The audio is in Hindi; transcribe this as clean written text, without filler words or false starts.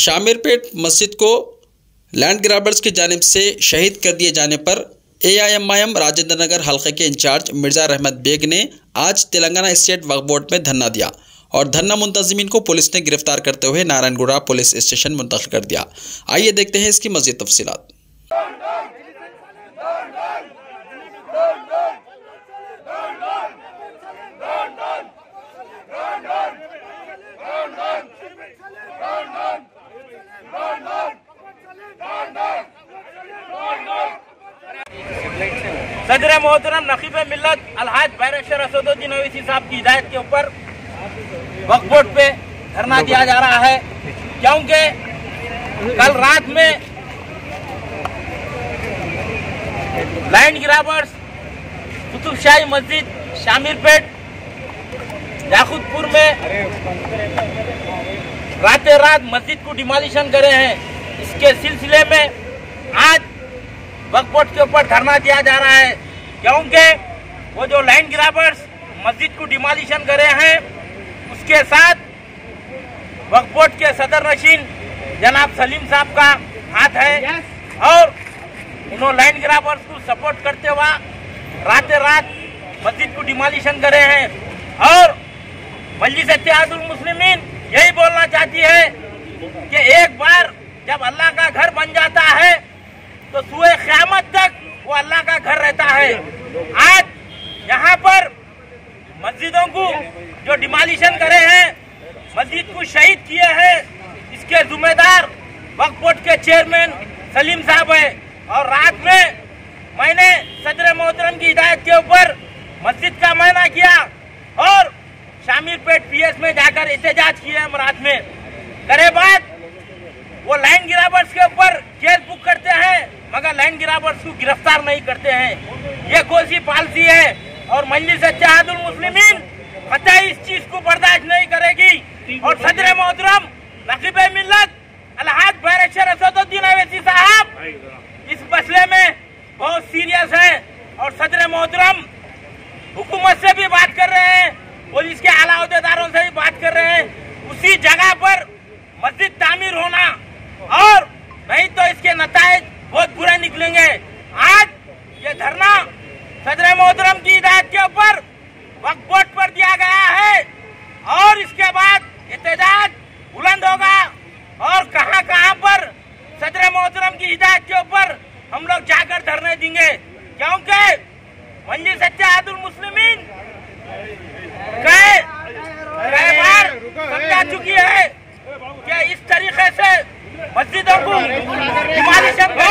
शामीरपेट मस्जिद को लैंड ग्रैबर्स की जानिब से शहीद कर दिए जाने पर AIMIM राजेंद्र नगर हल्के के इंचार्ज मिर्जा रहमत बेग ने आज तेलंगाना स्टेट वक्फ बोर्ड में धरना दिया और धरना मुंतजिमीन को पुलिस ने गिरफ्तार करते हुए नारायणगुड़ा पुलिस स्टेशन मुंतकिल कर दिया। आइए देखते हैं इसकी मजीद तफसीलात। सदर मोहतरम नकीब मिलत अलहाज बैरशर असदुद्दीन ओवैसी साहब की हिदायत के ऊपर वक्फ बोर्ड पे धरना दिया जा रहा है, क्योंकि कल रात में लैंड ग्रैबर्स कुतुबशाही मस्जिद शामीरपेट जाखुदपुर में रातों रात मस्जिद को डिमोलिशन करे हैं। इसके सिलसिले में आज वक्फ बोर्ड के ऊपर धरना दिया जा रहा है, क्योंकि वो जो लैंड ग्रैबर्स मस्जिद को डिमोलिशन कर रहे हैं, उसके साथ वक्फ बोर्ड के सदर नशीन जनाब सलीम साहब का हाथ है और उन्होंने लैंड ग्रैबर्स को सपोर्ट करते हुए रातों रात मस्जिद को डिमोलिशन कर रहे हैं। और मजलिस इत्तेहादुल मुस्लिमीन यही बोलना चाहती है कि एक बार जब अल्लाह का घर बन जाता है तो सुए क़यामत तक वो अल्लाह का घर रहता है। आज यहाँ पर मस्जिदों को जो डिमोलिशन करे हैं, मस्जिद को शहीद किए हैं, इसके जिम्मेदार वक्फ बोर्ड के चेयरमैन सलीम साहब है। और रात में मैंने सदर मोहतरम की हिदायत के ऊपर मस्जिद का मायना किया और शामीरपेट PS में जाकर एहतजाज किए हम रात में। करे बात वो लैंड ग्रैबर्स के ऊपर केस बुक करते हैं मगर लैंड ग्रैबर्स को गिरफ्तार नहीं करते हैं, ये कोसी पॉलिसी है। और मजलिस इत्तेहादुल मुस्लिमीन कतई इस चीज को बर्दाश्त नहीं करेगी। और सदर मोहतरम नकीब मिलत अलहाज बैरशर असदुद्दीन ओवैसी साहब इस मसले में बहुत सीरियस है और सदर मोहतरम हुकूमत से भी बात कर रहे हैं, पुलिस के आला अहदेदारों से भी बात कर रहे हैं, उसी जगह पर मस्जिद तामीर होना, और नहीं तो इसके नतीजे बहुत बुरे निकलेंगे। आज ये धरना सदर मोहतरम की हिदायत के ऊपर वक्फ बोर्ड पर दिया गया है और इसके बाद एहतजाज बुलंद होगा और कहां पर सदर मोहतरम की हिदायत के ऊपर हम लोग जाकर धरने देंगे, क्योंकि मजलिस इत्तेहादुल मुस्लिमीन कई बार समझा चुकी है कि इस तरीके से मस्जिदों को हिमालय